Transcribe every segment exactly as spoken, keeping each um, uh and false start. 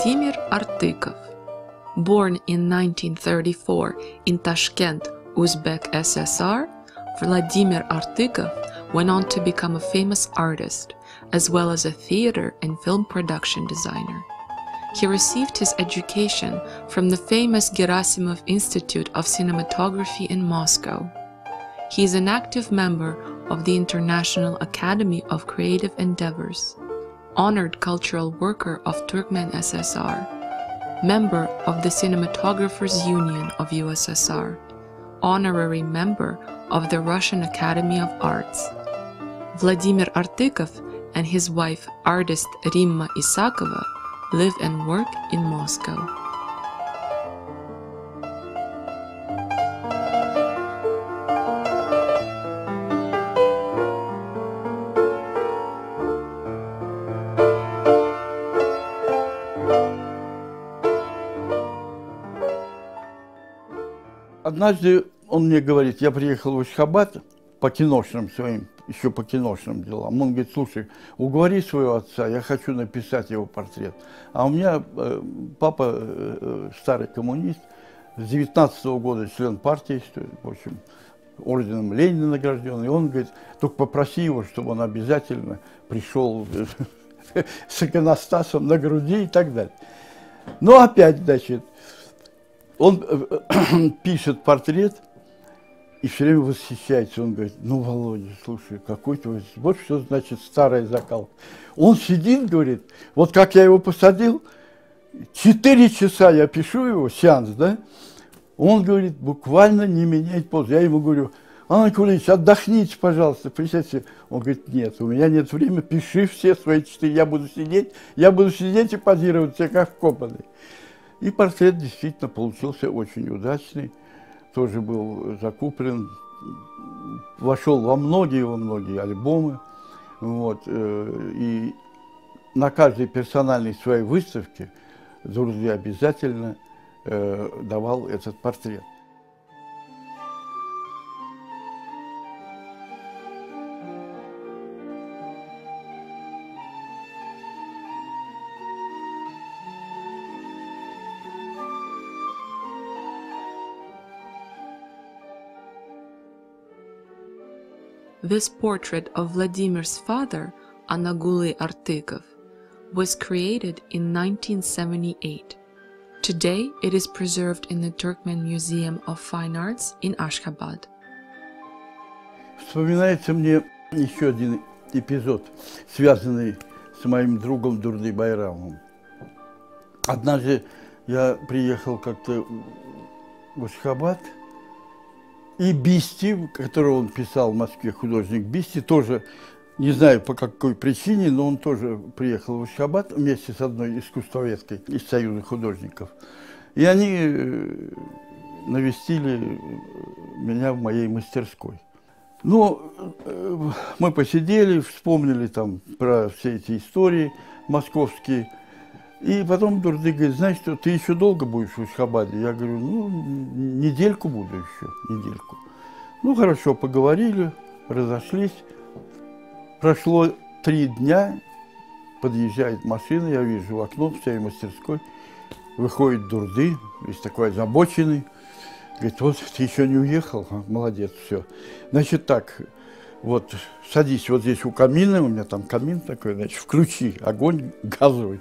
Владимир Артыков, born in nineteen thirty-four in Tashkent, Uzbek эс эс эс эр, Vladimir Artykov went on to become a famous artist, as well as a theater and film production designer. He received his education from the famous Gerasimov Institute of Cinematography in Moscow. He is an active member of the International Academy of Creative Endeavors, honored cultural worker of Turkmen эс эс эс эр, member of the Cinematographers Union of ю эс эс эр, honorary member of the Russian Academy of Arts. Vladimir Artykov and his wife, artist Rimma Isakova, live and work in Moscow. Однажды он мне говорит, я приехал в Ашхабад по киношным своим, еще по киношным делам. Он говорит, слушай, уговори своего отца, я хочу написать его портрет. А у меня э, папа, э, старый коммунист, с девятнадцатого года член партии, в общем, орденом Ленина награжден. И он говорит, только попроси его, чтобы он обязательно пришел с иконостасом на груди и так далее. Но опять, значит, он пишет портрет и все время восхищается. Он говорит, ну, Володя, слушай, какой-то... Вот что значит старая закалка. Он сидит, говорит, вот как я его посадил, четыре часа я пишу его, сеанс, да? Он, говорит, буквально не меняет позу. Я ему говорю, Анатолий Ильич, отдохните, пожалуйста, присядьте. Он говорит, нет, у меня нет времени, пиши все свои четыре, я буду сидеть, я буду сидеть и позировать тебя как вкопанный. И портрет действительно получился очень удачный, тоже был закуплен, вошел во многие, во многие альбомы. Вот, и на каждой персональной своей выставке Дурди обязательно давал этот портрет. This portrait of Vladimir's father, Annakuly Artykov, was created in nineteen seventy-eight. Today it is preserved in the Turkmen Museum of Fine Arts in Ashgabat. Вспоминается мне еще один эпизод, связанный с моим другом Дурди Байрамовым. Однажды я приехал как-то в Ашхабад, и Бисти, которого он писал в Москве, художник Бисти, тоже, не знаю по какой причине, но он тоже приехал в Ашхабад вместе с одной искусствоведкой из Союза художников. И они навестили меня в моей мастерской. Ну, мы посидели, вспомнили там про все эти истории московские. И потом Дурди говорит, знаешь что, ты еще долго будешь в Ашхабаде? Я говорю, ну, недельку буду еще, недельку. Ну, хорошо, поговорили, разошлись. Прошло три дня, подъезжает машина, я вижу в окно в своей мастерской. Выходит Дурди, весь такой озабоченный. Говорит, вот ты еще не уехал, молодец, все. Значит так, вот садись вот здесь у камина, у меня там камин такой, значит, включи огонь газовый.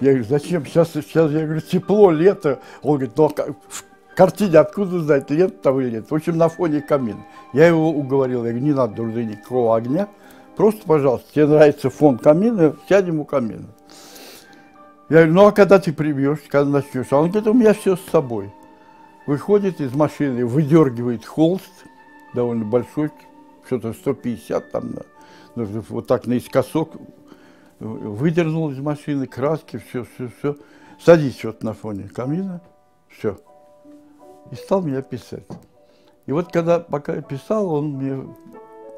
Я говорю, зачем? Сейчас, сейчас, я говорю, тепло, лето. Он говорит, ну а в картине откуда знать, лето там или нет? В общем, на фоне камин. Я его уговорил, я говорю, не надо, друзья, никакого огня. Просто, пожалуйста, тебе нравится фон камина, сядем у камина. Я говорю, ну а когда ты прибьешь, когда начнешь? А он говорит, у меня все с собой. Выходит из машины, выдергивает холст, довольно большой, что-то сто пятьдесят там, вот так наискосок, выдернул из машины краски, все, все, все. Садись вот на фоне камина, все. И стал меня писать. И вот когда, пока я писал, он мне,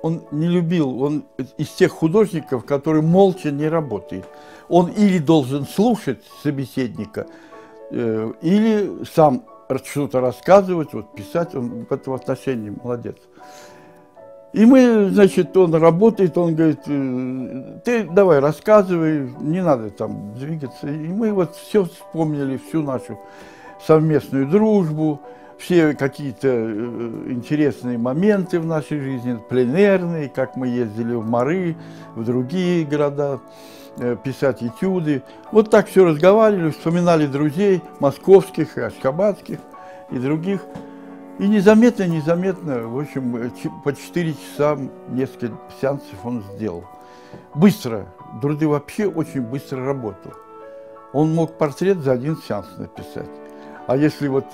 он не любил, он из тех художников, которые молча не работает. Он или должен слушать собеседника, э, или сам что-то рассказывать, вот писать, он в этом отношении молодец. И мы, значит, он работает, он говорит, ты давай рассказывай, не надо там двигаться. И мы вот все вспомнили, всю нашу совместную дружбу, все какие-то интересные моменты в нашей жизни, пленерные, как мы ездили в Мары, в другие города писать этюды. Вот так все разговаривали, вспоминали друзей московских, ашхабадских и других. И незаметно-незаметно, в общем, по четыре часа несколько сеансов он сделал. Быстро. Дурды вообще очень быстро работал. Он мог портрет за один сеанс написать. А если вот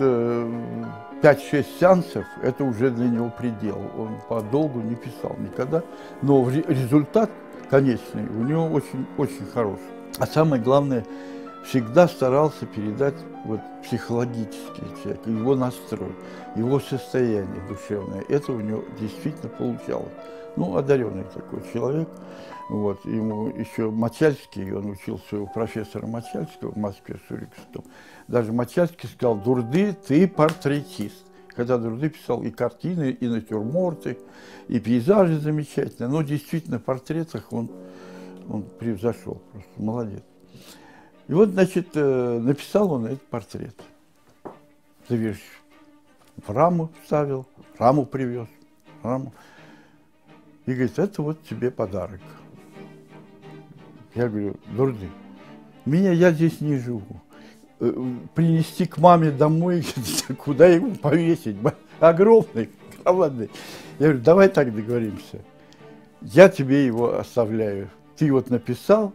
пять-шесть сеансов, это уже для него предел. Он подолгу не писал никогда. Но результат конечный у него очень-очень хороший. А самое главное, всегда старался передать вот психологический человек, его настрой, его состояние душевное. Это у него действительно получалось. Ну, одаренный такой человек. Вот. Ему еще Матчальский, он учился у профессора Матчальского в Москве, Суриковском. Даже Матчальский сказал: «Дурды, ты портретист». Когда Дурды писал и картины, и натюрморты, и пейзажи замечательные. Но действительно в портретах он, он превзошел. Просто молодец. И вот, значит, написал он этот портрет. Завершив. В раму вставил, раму привез, раму. И говорит: это вот тебе подарок. Я говорю: Дурды, меня я здесь не живу. Принести к маме домой, куда его повесить? Огромный, громадный. Я говорю: давай так договоримся. Я тебе его оставляю. Ты вот написал.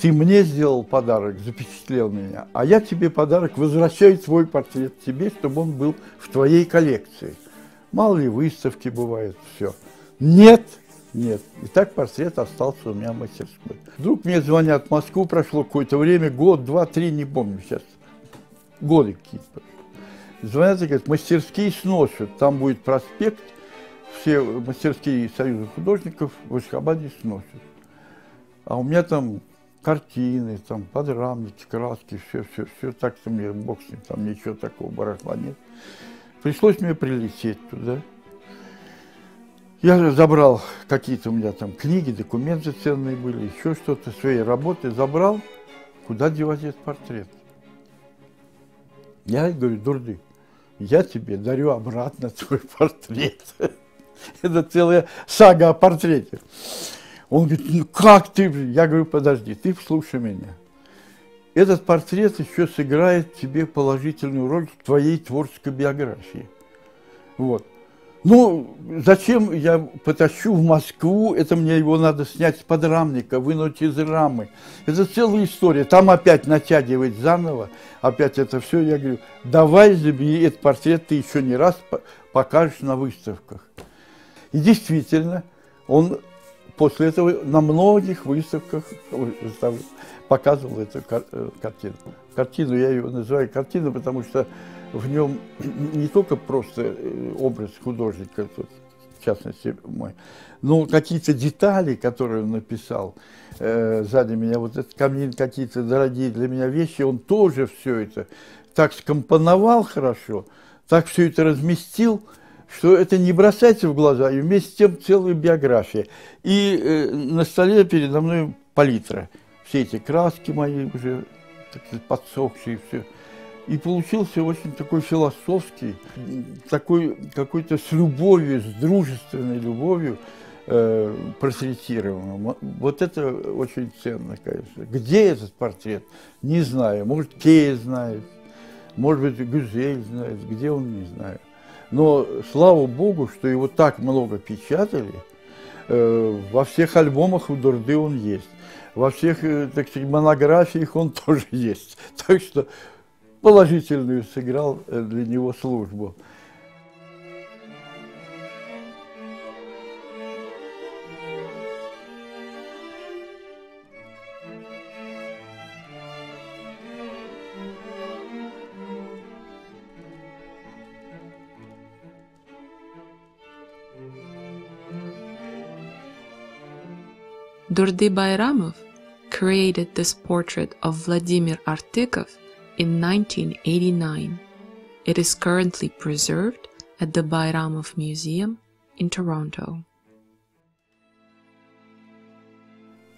Ты мне сделал подарок, запечатлел меня, а я тебе подарок возвращаю, твой портрет тебе, чтобы он был в твоей коллекции. Мало ли, выставки бывают, все. Нет, нет. И так портрет остался у меня в мастерской. Вдруг мне звонят в Москву, прошло какое-то время, год, два, три, не помню сейчас. Годы какие-то. Звонят и говорят: мастерские сносят, там будет проспект, все мастерские Союза художников в Ашхабаде сносят. А у меня там... картины, там, подрамники, краски, все-все-все, так-то мне бог с ним, там ничего такого барахла нет. Пришлось мне прилететь туда. Я забрал какие-то у меня там книги, документы ценные были, еще что-то, свои работы забрал. Куда девать этот портрет? Я говорю: Дурды, я тебе дарю обратно твой портрет. Это целая сага о портрете. Он говорит: ну как ты? Я говорю: подожди, ты послушай меня. Этот портрет еще сыграет тебе положительную роль в твоей творческой биографии. Вот. Ну, зачем я потащу в Москву? Это мне его надо снять с подрамника, вынуть из рамы. Это целая история. Там опять натягивать заново, опять это все. Я говорю: давай забери этот портрет, ты еще не раз покажешь на выставках. И действительно, он... после этого на многих выставках показывал эту картину. Картину, я ее называю картину, потому что в нем не только просто образ художника, в частности мой, но какие-то детали, которые он написал сзади меня, вот этот камин, какие-то дорогие для меня вещи, он тоже все это так скомпоновал хорошо, так все это разместил, что это не бросается в глаза, и вместе с тем целая биография. И э, на столе передо мной палитра. Все эти краски мои уже так сказать, подсохшие, все. И получился очень такой философский, такой какой-то с любовью, с дружественной любовью э, портретированным. Вот это очень ценно, конечно. Где этот портрет? Не знаю. Может, Кей знает, может быть, Гюзель знает, где он, не знаю. Но слава богу, что его так много печатали, во всех альбомах у Дурды он есть, во всех, так сказать, монографиях он тоже есть. Так что положительную сыграл для него службу. Durdy Bayramov created this portrait of Vladimir Artykov in nineteen eighty-nine. It is currently preserved at the Bayramov Museum in Toronto.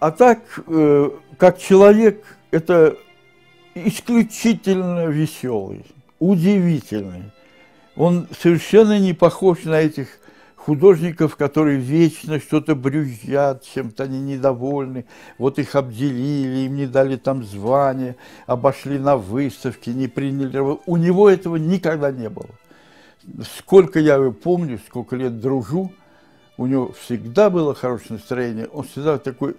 А так, как человек, это исключительно веселый, удивительный. Он совершенно не похож на этих художников, которые вечно что-то брюзжат, чем-то они недовольны. Вот их обделили, им не дали там звания, обошли на выставке, не приняли. У него этого никогда не было. Сколько я его помню, сколько лет дружу, у него всегда было хорошее настроение. Он всегда такой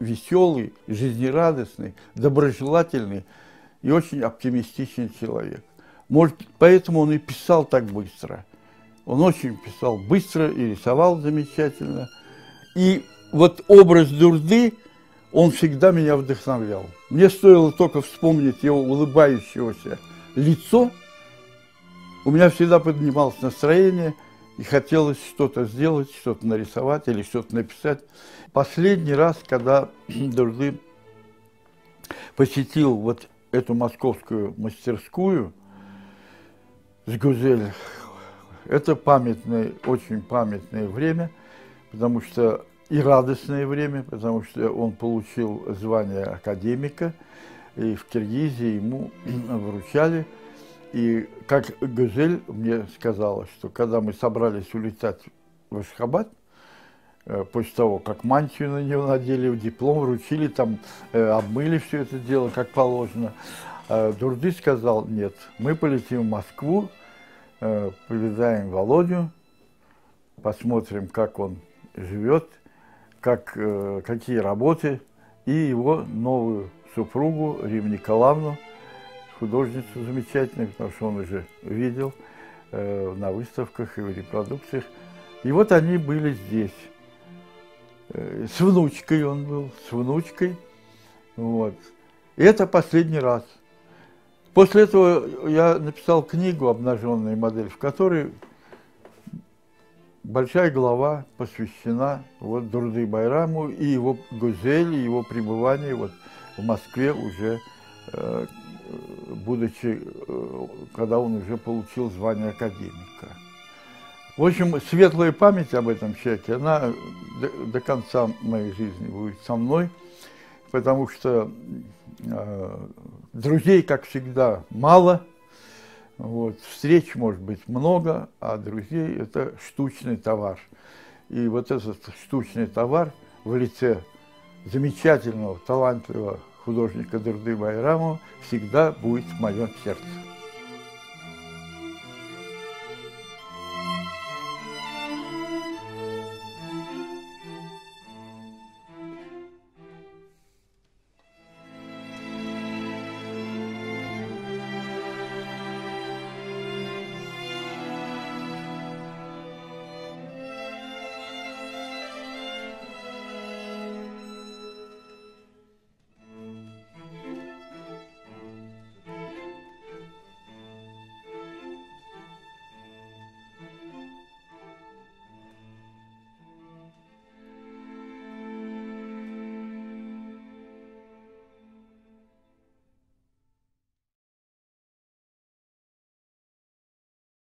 веселый, жизнерадостный, доброжелательный и очень оптимистичный человек. Может, поэтому он и писал так быстро. Он очень писал быстро и рисовал замечательно. И вот образ Дурды, он всегда меня вдохновлял. Мне стоило только вспомнить его улыбающегося лицо, у меня всегда поднималось настроение, и хотелось что-то сделать, что-то нарисовать или что-то написать. Последний раз, когда Дурды посетил вот эту московскую мастерскую с Гюзель, это памятное, очень памятное время, потому что и радостное время, потому что он получил звание академика, и в Киргизии ему вручали. И как Гюзель мне сказала, что когда мы собрались улетать в Ашхабад, после того, как мантию на него надели, диплом вручили, там обмыли все это дело, как положено, Дурды сказал: нет, мы полетим в Москву, повидаем Володю, посмотрим, как он живет, как, какие работы, и его новую супругу Римму Николаевну, художницу замечательную, потому что он уже видел э, на выставках и в репродукциях. И вот они были здесь. Э, с внучкой он был, с внучкой. Вот. И это последний раз. После этого я написал книгу «Обнаженная модель», в которой большая глава посвящена вот Дурды Байраму и его Гюзель, и его пребыванию вот в Москве уже э, будучи, когда он уже получил звание академика. В общем, светлая память об этом человеке, она до, до конца моей жизни будет со мной, потому что э, друзей, как всегда, мало, вот, встреч может быть много, а друзей – это штучный товар. И вот этот штучный товар в лице замечательного, талантливого художника Дурды Байрамова всегда будет в моем сердце.